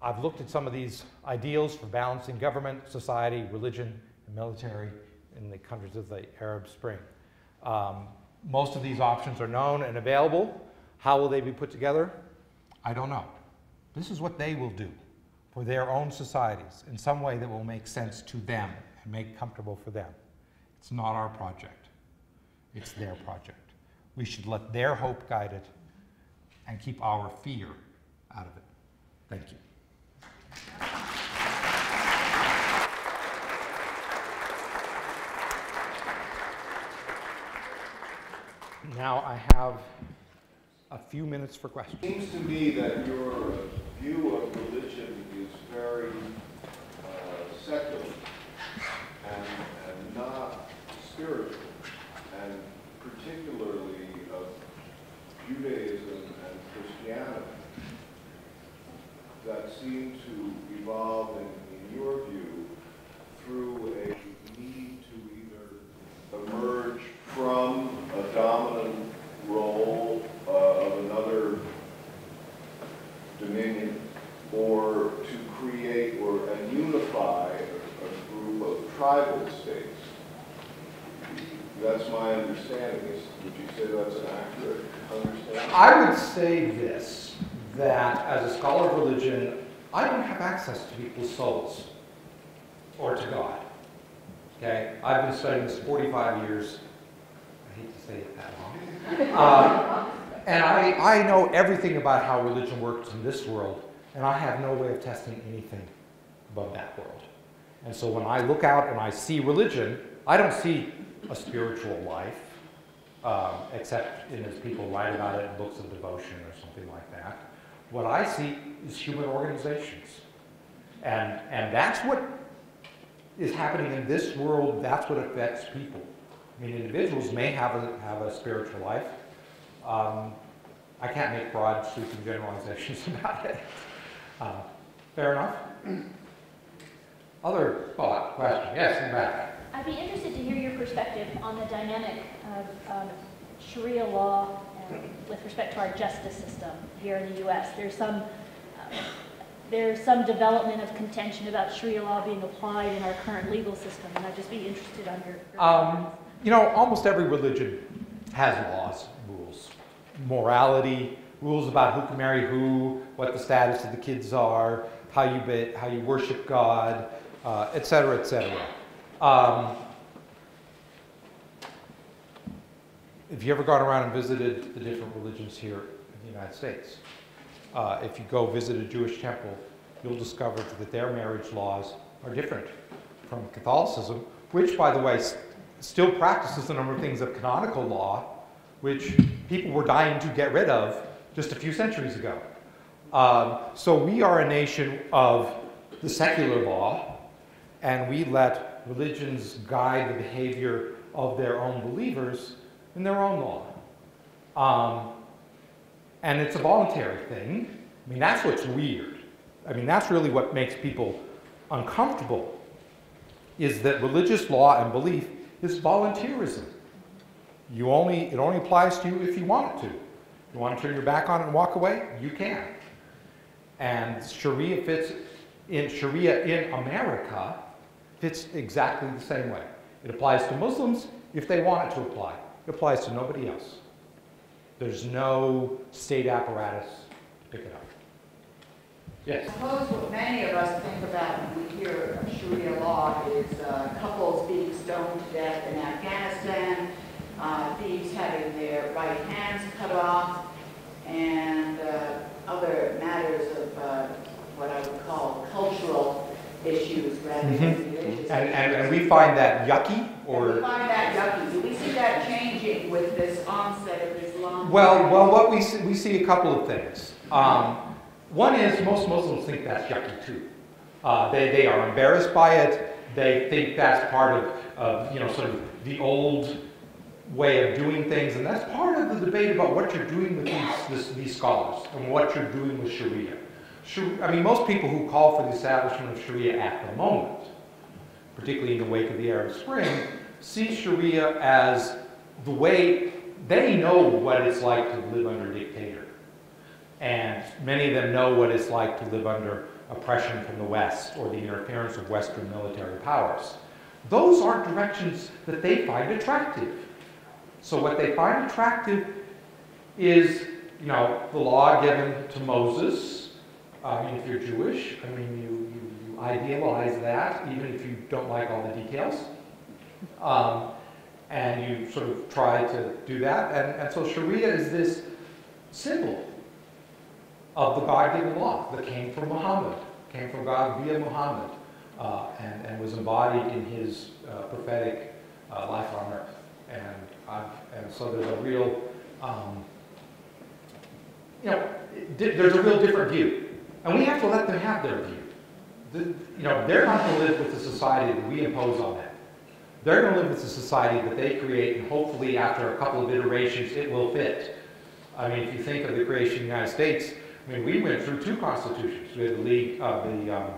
I've looked at some of these ideals for balancing government, society, religion, and military in the countries of the Arab Spring. Um, most of these options are known and available. How will they be put together? I don't know. This is what they will do for their own societies in some way that will make sense to them and make comfortable for them. It's not our project. It's their project. We should let their hope guide it and keep our fear out of it. Thank you. Now I have a few minutes for questions. It seems to me that your view of religion is very uh, secular and, and not spiritual, and particularly of Judaism and Christianity, that seem to evolve, in, in your view, through a need to either emerge from a dominant role uh, of another dominion, or to create or and unify a, a group of tribal states. That's my understanding. Would you say that's an accurate understanding? I would say this, that as a scholar of religion, I don't have access to people's souls or to God. Okay, I've been studying this forty-five years. I hate to say it that long. Uh, and I, I know everything about how religion works in this world, and I have no way of testing anything above that world. And so when I look out and I see religion, I don't see a spiritual life, um, except in as people write about it in books of devotion or something like that. What I see is human organizations. And, and that's what is happening in this world. That's what affects people. I mean, individuals may have a, have a spiritual life. Um, I can't make broad, sweeping generalizations about it. Uh, fair enough? Other thought, question? Yes, in the back. I'd be interested to hear your perspective on the dynamic of um, Sharia law with respect to our justice system here in the U S. There's some, um, there's some development of contention about Sharia law being applied in our current legal system, and I'd just be interested on your... your um, you know, almost every religion has laws, rules, morality, rules about who can marry who, what the status of the kids are, how you, be, how you worship God, uh, et cetera, et cetera. Um, If you ever gone around and visited the different religions here in the United States, uh, if you go visit a Jewish temple, you'll discover that their marriage laws are different from Catholicism, which, by the way, st still practices a number of things of canonical law, which people were dying to get rid of just a few centuries ago. Um, so we are a nation of the secular law, and we let religions guide the behavior of their own believers in their own law. Um, and it's a voluntary thing. I mean, that's what's weird. I mean, that's really what makes people uncomfortable, is that religious law and belief is volunteerism. You only, it only applies to you if you want to. You want to turn your back on it and walk away? You can. And Sharia fits in, Sharia in America fits exactly the same way. It applies to Muslims if they want it to apply. It applies to nobody else. There's no state apparatus to pick it up. Yes? I suppose what many of us think about when we hear of Sharia law is uh, couples being stoned to death in Afghanistan, uh, thieves having their right hands cut off, and uh, Mm-hmm. and, and, and we find that yucky? Or we find that yucky. Do we see that changing with this onset of Islam? Well, well, what we see, we see a couple of things. Um, one is most Muslims think that's yucky too. Uh, they, they are embarrassed by it. They think that's part of, of, you know, sort of the old way of doing things. And that's part of the debate about what you're doing with these, this, these scholars and what you're doing with Sharia. I mean, most people who call for the establishment of Sharia at the moment, particularly in the wake of the Arab Spring, see Sharia as the way they know what it's like to live under a dictator. And many of them know what it's like to live under oppression from the West or the interference of Western military powers. Those are directions that they find attractive. So what they find attractive is, you know, the law given to Moses. I mean, if you're Jewish, I mean, you, you, you idealize that, even if you don't like all the details. Um, and you sort of try to do that. And, and so Sharia is this symbol of the God-given law that came from Muhammad, came from God via Muhammad, uh, and, and was embodied in his uh, prophetic uh, life on earth. And, I've, and so there's a real, um, you know, there's a real different view. And we have to let them have their view. The, you know, they're not going to live with the society that we impose on them. They're going to live with the society that they create, and hopefully after a couple of iterations, it will fit. I mean, if you think of the creation of the United States, I mean, we went through two constitutions. We had the League of uh, the, um,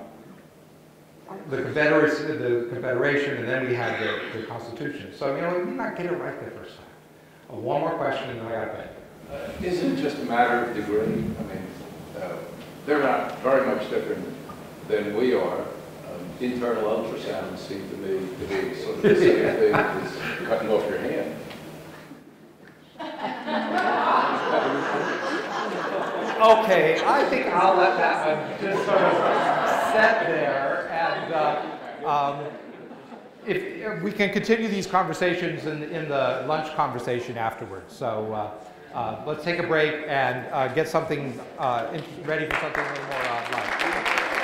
the, Confederacy, the Confederation, and then we had the, the Constitution. So, you know, we may not get it right the first time. Uh, one more question, and then I got to uh, Isn't it just a matter of degree? I mean, uh, they're not very much different than we are. Um, internal ultrasound seemed to me to be sort of the same thing as cutting off your hand. Okay, I think I'll let that one just sort of set there. And uh, um, if, if we can continue these conversations in, in the lunch conversation afterwards. So. Uh, Uh, let's take a break and uh, get something uh, ready for something a little more uh, light.